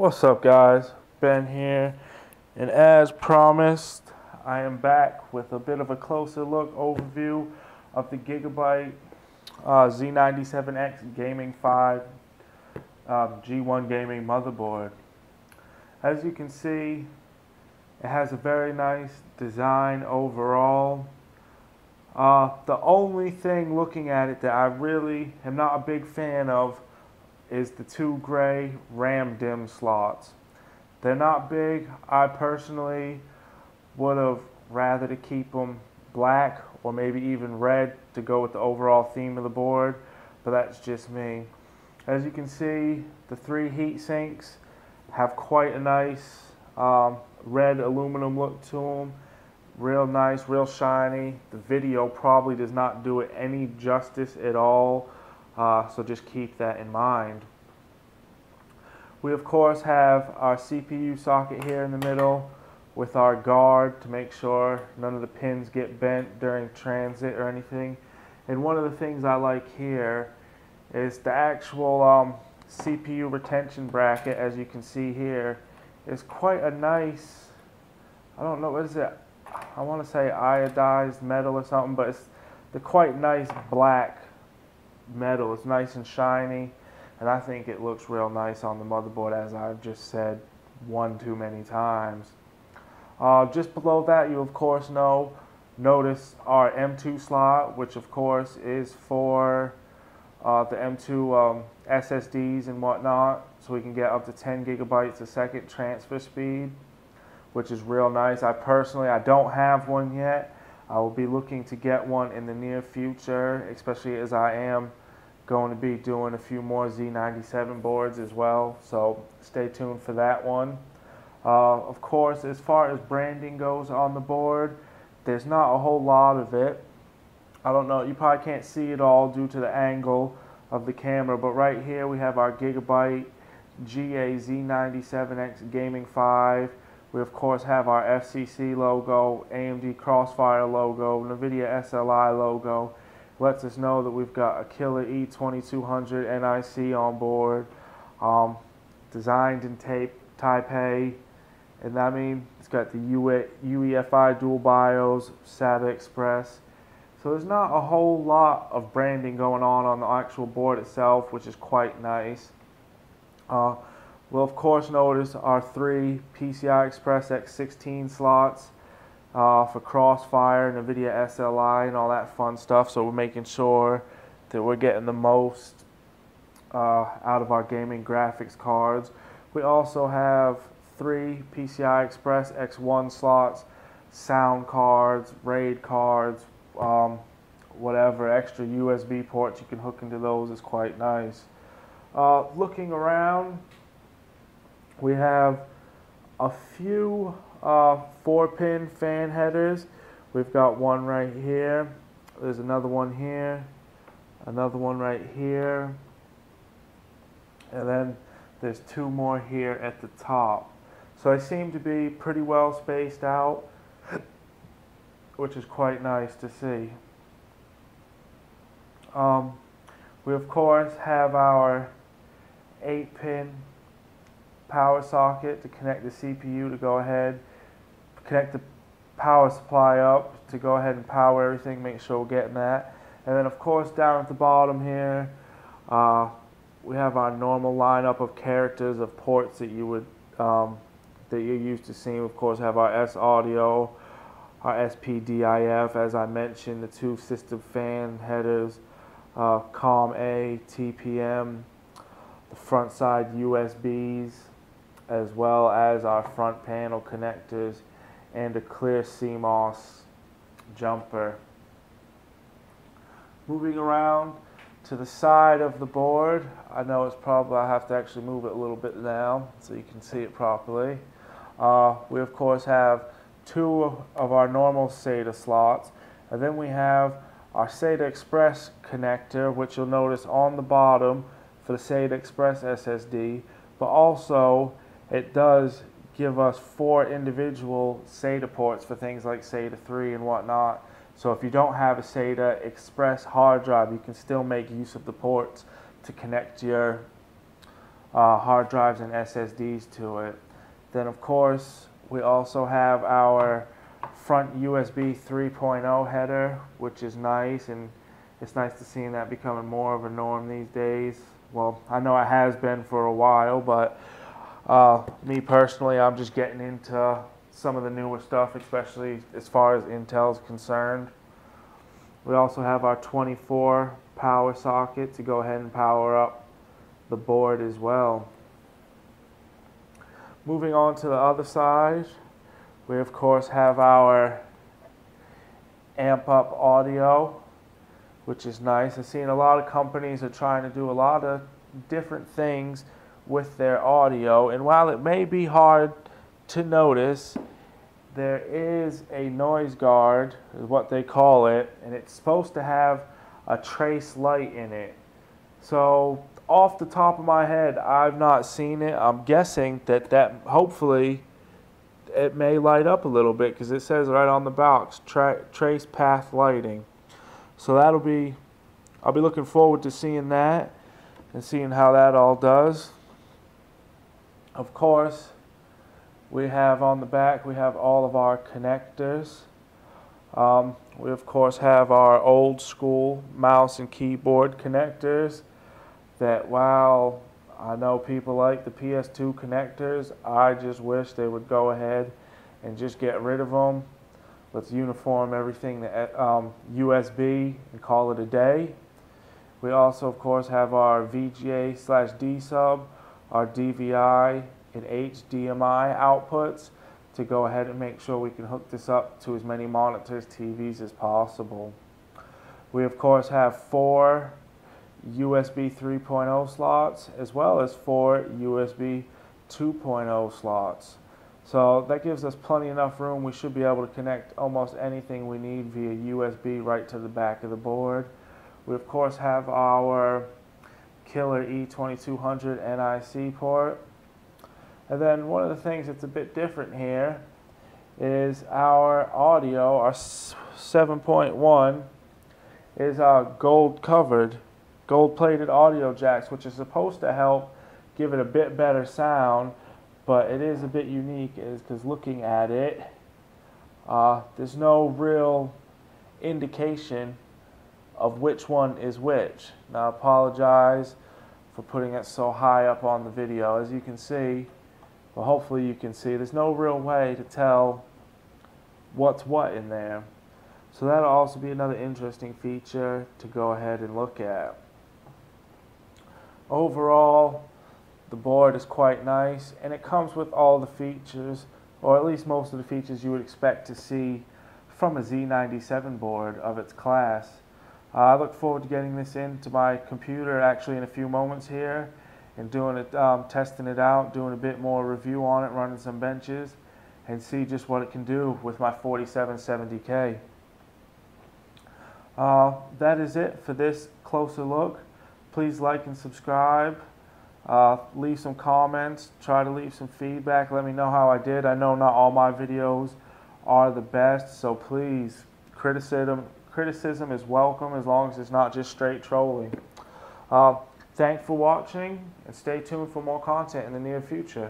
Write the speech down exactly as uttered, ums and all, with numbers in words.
What's up, guys? Ben here, and as promised, I am back with a bit of a closer look overview of the Gigabyte uh, Z ninety-seven X Gaming five um, G one Gaming motherboard. As you can see, it has a very nice design overall. Uh, the only thing looking at it that I really am not a big fan of is the two gray RAM DIMM slots. They're not big. I personally would have rather to keep them black or maybe even red to go with the overall theme of the board, but that's just me. As you can see, the three heat sinks have quite a nice um, red aluminum look to them. Real nice, real shiny. The video probably does not do it any justice at all. Uh, so just keep that in mind. We of course have our C P U socket here in the middle with our guard to make sure none of the pins get bent during transit or anything. And one of the things I like here is the actual um, C P U retention bracket, as you can see here, is quite a nice, I don't know, what is it? I want to say iodized metal or something, but it's the quite nice black metal. It's nice and shiny, and I think it looks real nice on the motherboard, as I've just said one too many times. Uh, just below that, you of course know notice our M two slot, which of course is for uh, the M two um, S S Ds and whatnot, so we can get up to ten gigabytes a second transfer speed, which is real nice. I personally I don't have one yet. I will be looking to get one in the near future, especially as I am going to be doing a few more Z ninety-seven boards as well, so stay tuned for that one. Uh, of course, as far as branding goes on the board, there's not a whole lot of it. I don't know, you probably can't see it all due to the angle of the camera, but right here we have our Gigabyte G A Z ninety-seven X Gaming five. We of course have our F C C logo, A M D Crossfire logo, NVIDIA S L I logo. It lets us know that we've got a Killer E twenty-two hundred N I C on board, um, designed in tape, Taipei, and I mean, it's got the U E F I dual BIOS, SATA Express. So there's not a whole lot of branding going on on the actual board itself, which is quite nice. Uh, We'll of course notice our three P C I Express X sixteen slots uh, for Crossfire, NVIDIA S L I, and all that fun stuff. So we're making sure that we're getting the most uh, out of our gaming graphics cards. We also have three P C I Express X one slots, sound cards, RAID cards, um, whatever extra U S B ports you can hook into those is quite nice. Uh, looking around, we have a few uh, four-pin fan headers. We've got one right here. There's another one here. Another one right here. And then there's two more here at the top. So they seem to be pretty well spaced out, which is quite nice to see. Um, we, of course, have our eight-pin power socket to connect the C P U to go ahead, connect the power supply up to go ahead and power everything, make sure we're getting that. And then of course down at the bottom here, uh, we have our normal lineup of characters of ports that you would, um, that you're used to seeing. Of course have our S-Audio, our S P D I F, as I mentioned, the two system fan headers, uh, COM A, T P M, the front side U S Bs, as well as our front panel connectors and a clear C MOS jumper. Moving around to the side of the board, I know it's probably, I have to actually move it a little bit now so you can see it properly. Uh, we of course have two of our normal SATA slots, and then we have our SATA Express connector, which you'll notice on the bottom for the SATA Express S S D, but also it does give us four individual SATA ports for things like SATA three and whatnot. So if you don't have a SATA Express hard drive, you can still make use of the ports to connect your uh, hard drives and S S Ds to it. Then of course we also have our front U S B three point oh header, which is nice, and it's nice to see that becoming more of a norm these days. Well, I know it has been for a while, but uh, me personally, I'm just getting into some of the newer stuff, especially as far as Intel's concerned. We also have our twenty-four power socket to go ahead and power up the board as well. Moving on to the other side, we of course have our amp up audio, which is nice. I've seen a lot of companies are trying to do a lot of different things with their audio, and while it may be hard to notice, there is a noise guard, is what they call it, and it's supposed to have a trace light in it. So off the top of my head, I've not seen it. I'm guessing that that hopefully it may light up a little bit, because it says right on the box, tra trace path lighting. So that'll be, I'll be looking forward to seeing that and seeing how that all does. Of course, we have on the back, we have all of our connectors. Um, we of course have our old school mouse and keyboard connectors that, while I know people like the P S two connectors, I just wish they would go ahead and just get rid of them. Let's uniform everything to um, U S B and call it a day. We also of course have our V G A slash D sub, our D V I, and H D M I outputs to go ahead and make sure we can hook this up to as many monitors, T Vs as possible. We of course have four U S B three point oh slots as well as four U S B two point oh slots. So that gives us plenty enough room. We should be able to connect almost anything we need via U S B right to the back of the board. We of course have our Killer E twenty-two hundred N I C port. And then one of the things that's a bit different here is our audio, our seven point one, is our gold covered, gold plated audio jacks, which is supposed to help give it a bit better sound, but it is a bit unique is because looking at it, uh, there's no real indication of which one is which. Now I apologize for putting it so high up on the video. As you can see, well, hopefully you can see, there's no real way to tell what's what in there. So that'll also be another interesting feature to go ahead and look at. Overall, the board is quite nice, and it comes with all the features, or at least most of the features you would expect to see from a Z ninety-seven board of its class. Uh, I look forward to getting this into my computer actually in a few moments here, and doing it, um, testing it out, doing a bit more review on it, running some benches, and see just what it can do with my forty-seven seventy K. Uh, that is it for this closer look. Please like and subscribe. Uh, leave some comments. Try to leave some feedback. Let me know how I did. I know not all my videos are the best, so please, criticism, criticism is welcome as long as it's not just straight trolling. Uh, Thanks for watching, and stay tuned for more content in the near future.